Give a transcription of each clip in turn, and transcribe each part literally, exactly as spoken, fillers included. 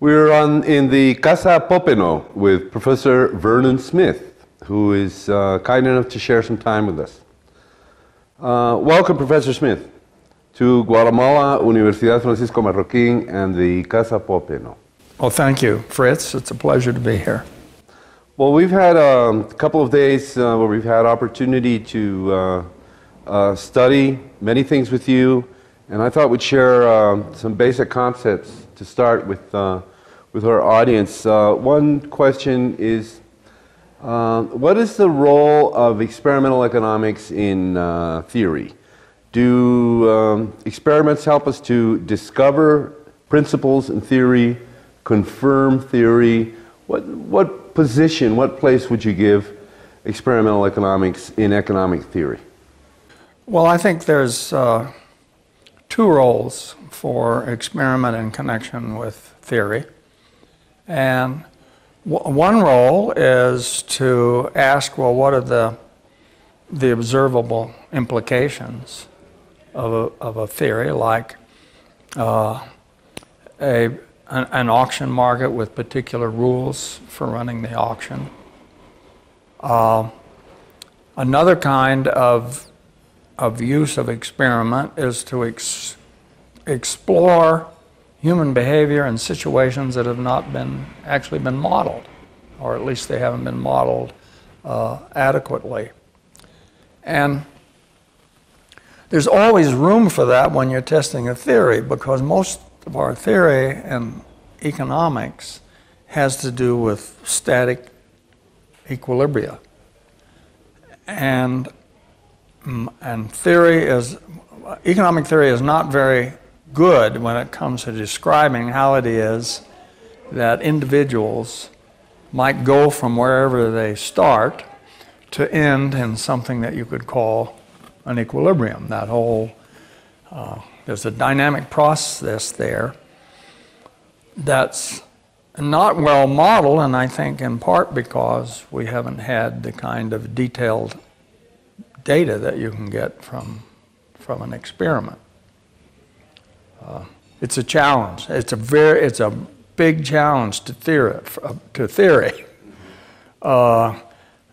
We're on in the Casa Popeno with Professor Vernon Smith, who is uh, kind enough to share some time with us. Uh, welcome, Professor Smith, to Guatemala, Universidad Francisco Marroquín, and the Casa Popeno. Well, thank you, Fritz. It's a pleasure to be here. Well, we've had um, a couple of days uh, where we've had opportunity to uh, uh, study many things with you, and I thought we'd share uh, some basic concepts to start with uh, with our audience. Uh, one question is, uh, what is the role of experimental economics in uh, theory? Do um, experiments help us to discover principles and theory, confirm theory? What, what position, what place would you give experimental economics in economic theory? Well, I think there's uh, two roles for experiment in connection with theory. And w one role is to ask, well, what are the, the observable implications of a, of a theory, like uh, a an auction market with particular rules for running the auction. Uh, another kind of, of use of experiment is to ex explore human behavior in situations that have not been actually been modeled, or at least they haven't been modeled uh, adequately. And there's always room for that when you're testing a theory, because most of our theory in economics has to do with static equilibria. And, and theory is, economic theory is not very good when it comes to describing how it is that individuals might go from wherever they start to end in something that you could call an equilibrium. That whole uh, There's a dynamic process there that's not well modeled, and I think in part because we haven't had the kind of detailed data that you can get from, from an experiment. Uh, it's a challenge. It's a, very, it's a big challenge to theory. To theory. Uh,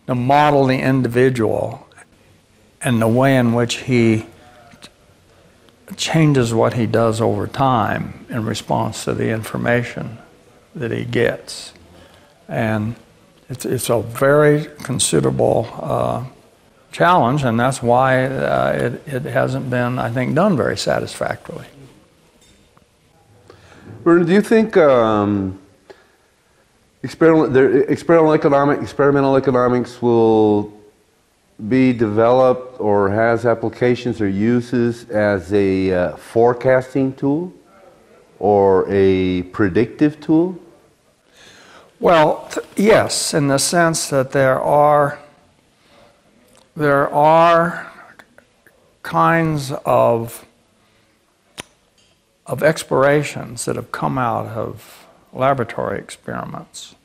to model the individual and the way in which he changes what he does over time in response to the information that he gets. And it's, it's a very considerable uh, challenge, and that's why uh, it, it hasn't been, I think, done very satisfactorily. Vernon, do you think um, experimental, there, experimental, economic, experimental economics will be developed or has applications or uses as a uh, forecasting tool or a predictive tool? Well, yes, in the sense that there are there are kinds of of explorations that have come out of laboratory experiments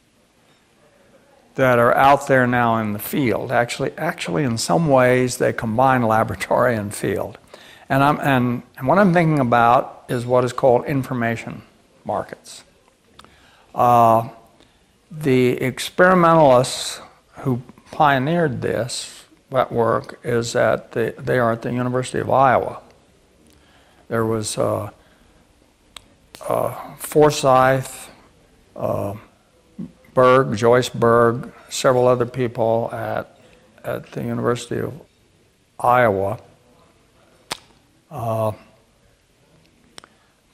that are out there now in the field. Actually, actually, in some ways, they combine laboratory and field. And, I'm, and, and what I'm thinking about is what is called information markets. Uh, the experimentalists who pioneered this, that work, is at the, they are at the University of Iowa. There was uh, uh, Forsythe, uh, Berg, Joyce Berg, several other people at, at the University of Iowa uh,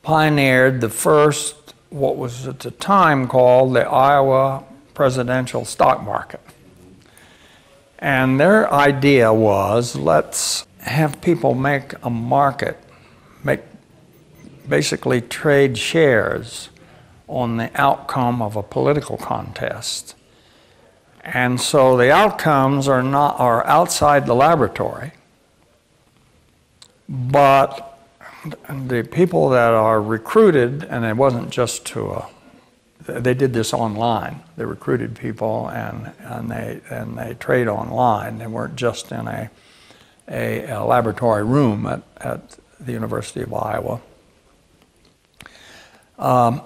pioneered the first, what was at the time called the Iowa Presidential Stock Market. And their idea was, let's have people make a market, make basically trade shares on the outcome of a political contest. And so the outcomes are not are outside the laboratory, but the people that are recruited, and it wasn't just to a, they did this online. They recruited people and, and they and they trade online. They weren't just in a a, a laboratory room at, at the University of Iowa. Um,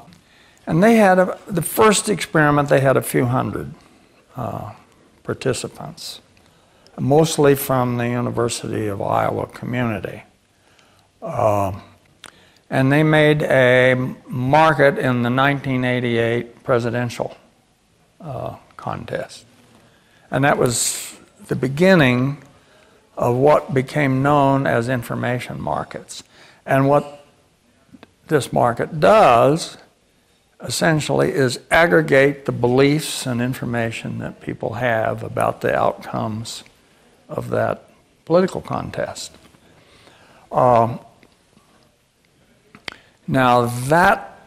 And they had, a, the first experiment, they had a few hundred uh, participants, mostly from the University of Iowa community. Uh, and they made a market in the nineteen eighty-eight presidential uh, contest. And that was the beginning of what became known as information markets. And what this market does, essentially, is aggregate the beliefs and information that people have about the outcomes of that political contest. Um, now that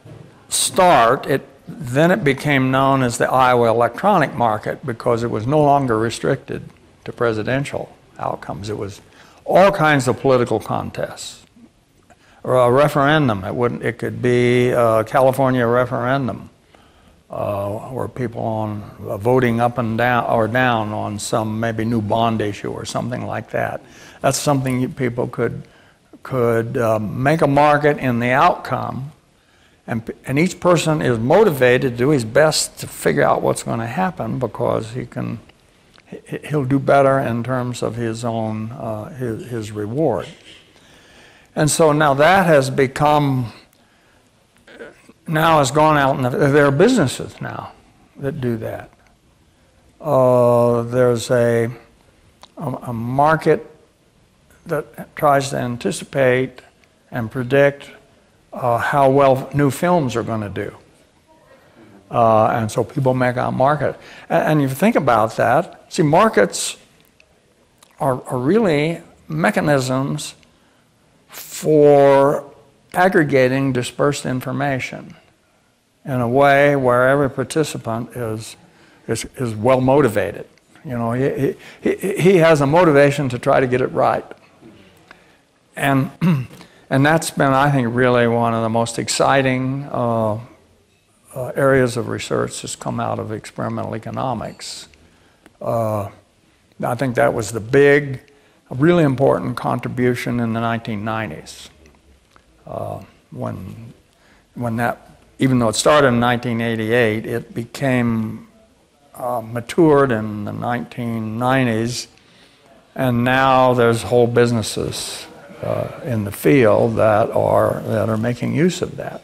start, it, then it became known as the Iowa electronic market because it was no longer restricted to presidential outcomes. It was all kinds of political contests. Or a referendum, it, wouldn't, it could be a California referendum uh, where people on uh, voting up and down or down on some maybe new bond issue or something like that. That's something you people could, could uh, make a market in the outcome, and, and each person is motivated to do his best to figure out what's going to happen because he can, he'll do better in terms of his own, uh, his, his reward. And so now that has become, now has gone out, and the, there are businesses now that do that. Uh, there's a, a, a market that tries to anticipate and predict uh, how well new films are going to do. Uh, and so people make a market. And, and you think about that, see, markets are, are really mechanisms for aggregating dispersed information in a way where every participant is, is, is well motivated. You know, he, he, he has a motivation to try to get it right. And, and that's been, I think, really one of the most exciting uh, uh, areas of research that's come out of experimental economics. Uh, I think that was the big, a really important contribution in the nineteen nineties, uh, when, when that, even though it started in nineteen eighty-eight, it became uh, matured in the nineteen nineties, and now there's whole businesses uh, in the field that are, that are making use of that.